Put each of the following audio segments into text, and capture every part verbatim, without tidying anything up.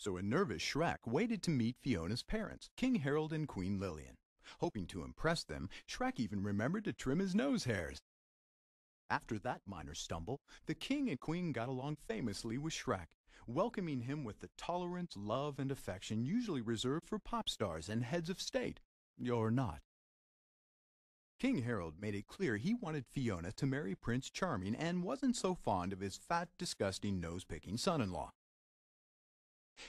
so a nervous Shrek waited to meet Fiona's parents, King Harold and Queen Lillian. Hoping to impress them, Shrek even remembered to trim his nose hairs. After that minor stumble, the king and queen got along famously with Shrek, welcoming him with the tolerance, love, and affection usually reserved for pop stars and heads of state, or not. King Harold made it clear he wanted Fiona to marry Prince Charming and wasn't so fond of his fat, disgusting, nose-picking son-in-law.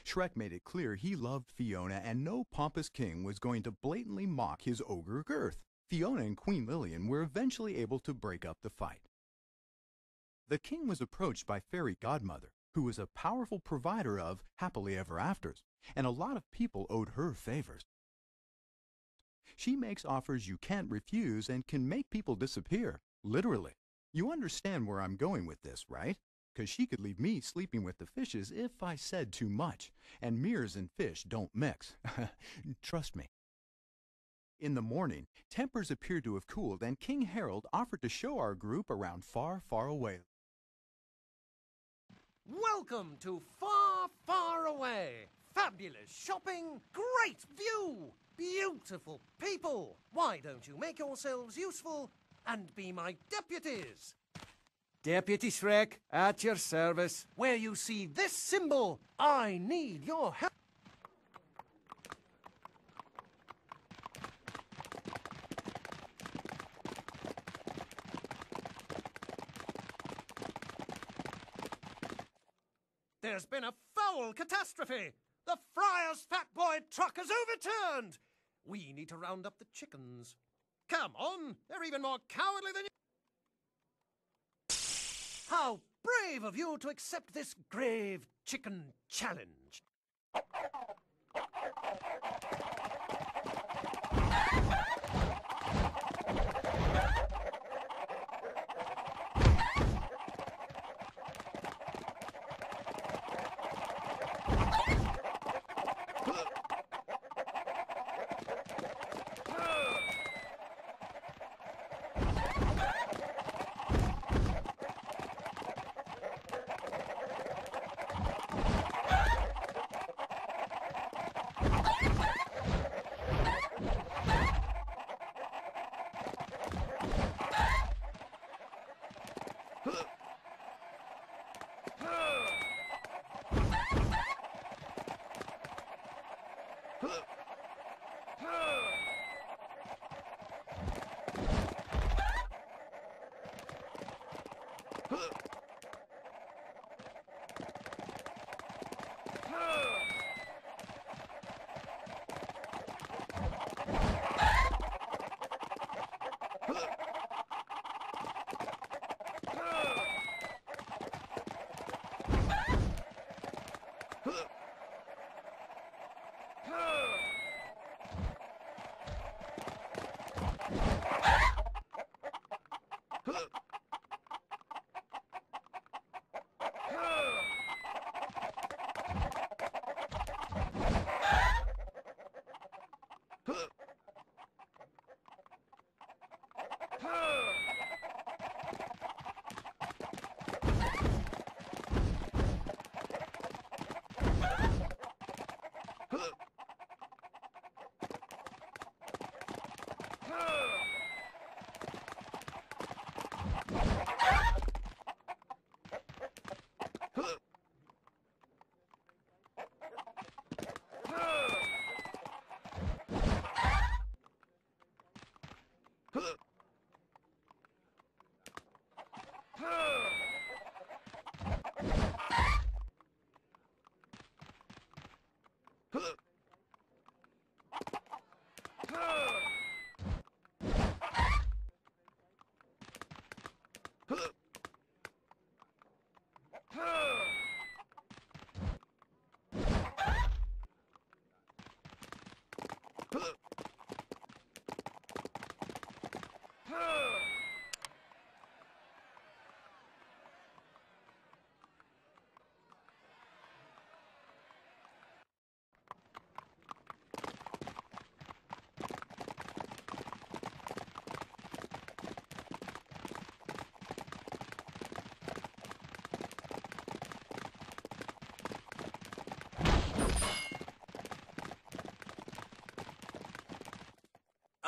Shrek made it clear he loved Fiona and no pompous king was going to blatantly mock his ogre girth. Fiona and Queen Lillian were eventually able to break up the fight. The king was approached by Fairy Godmother, who was a powerful provider of happily ever afters, and a lot of people owed her favors. She makes offers you can't refuse and can make people disappear, literally. You understand where I'm going with this, right? Because she could leave me sleeping with the fishes if I said too much, and mirrors and fish don't mix. Trust me. In the morning, tempers appeared to have cooled, and King Harold offered to show our group around Far, Far Away. Welcome to Far, Far Away! Fabulous shopping, great view, beautiful people! Why don't you make yourselves useful and be my deputies? Deputy Shrek, at your service. Where you see this symbol, I need your help. There's been a foul catastrophe. The Friar's Fat Boy truck has overturned. We need to round up the chickens. Come on, they're even more cowardly than you. How brave of you to accept this grave chicken challenge.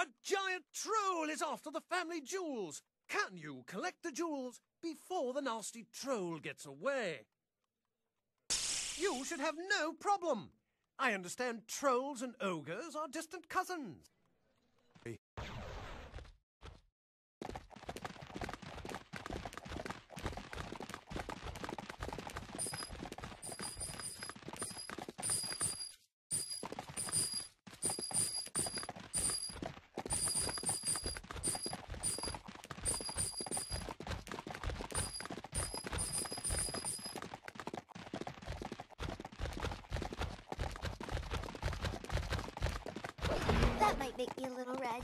A giant troll is after the family jewels. Can you collect the jewels before the nasty troll gets away? You should have no problem. I understand trolls and ogres are distant cousins. That might make me a little red.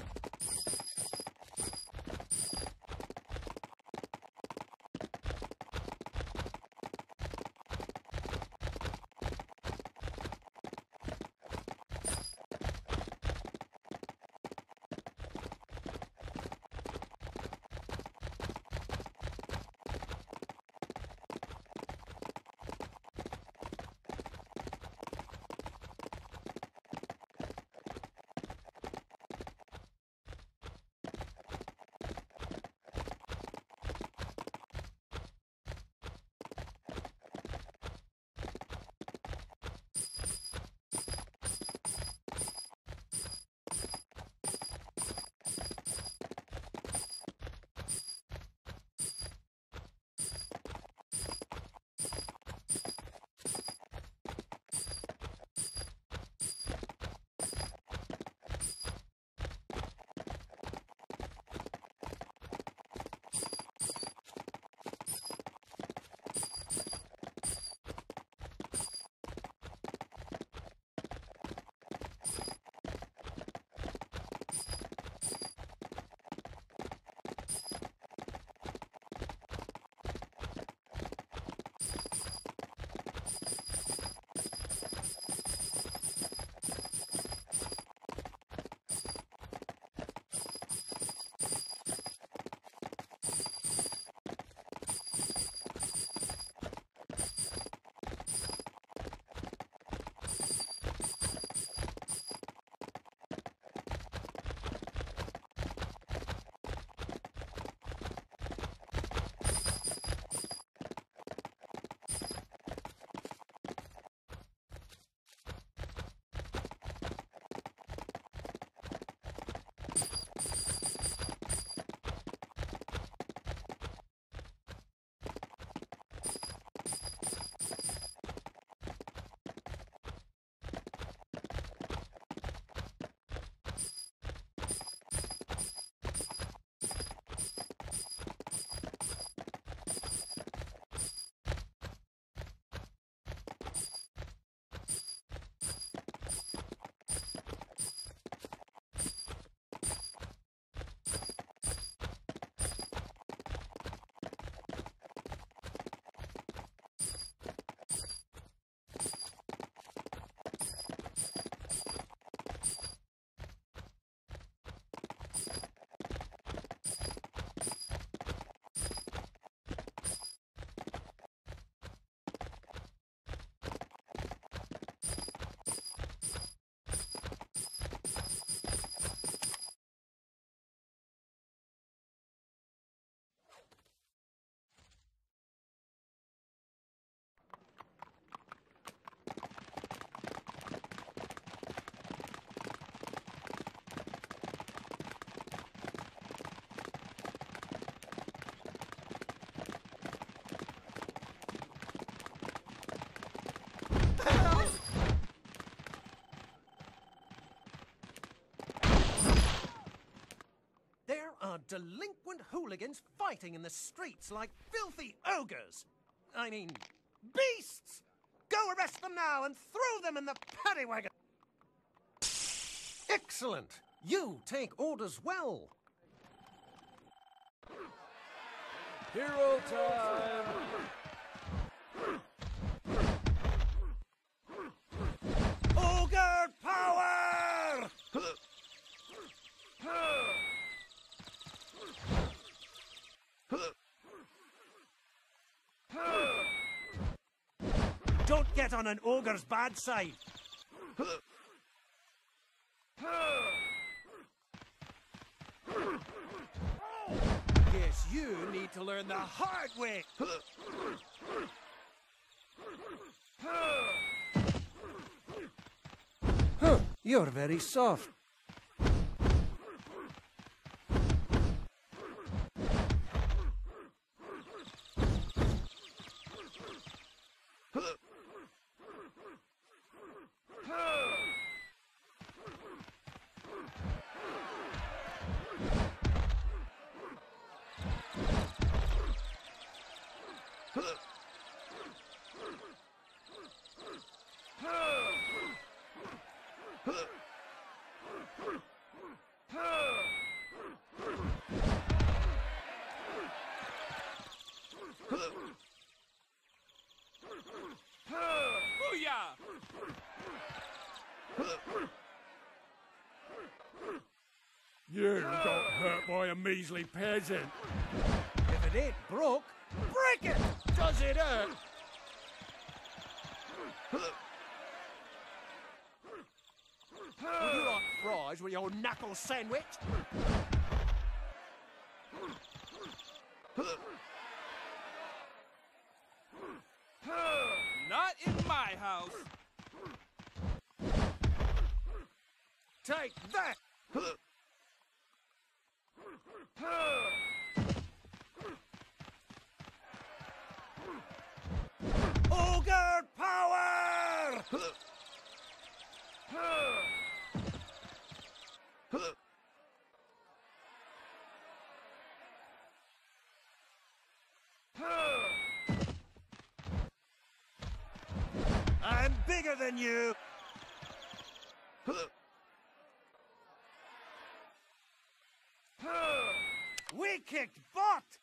Delinquent hooligans fighting in the streets like filthy ogres. I mean, beasts! Go arrest them now and throw them in the paddy wagon! Excellent! You take orders well. Hero time! Don't get on an ogre's bad side. Guess you need to learn the hard way. Huh, you're very soft. You got hurt by a measly peasant. If it ain't broke, break it! Does it hurt? Would you like fries with your knuckle sandwich? Not in my house. Take that! Ogre power! I'm bigger than you! We kicked butt!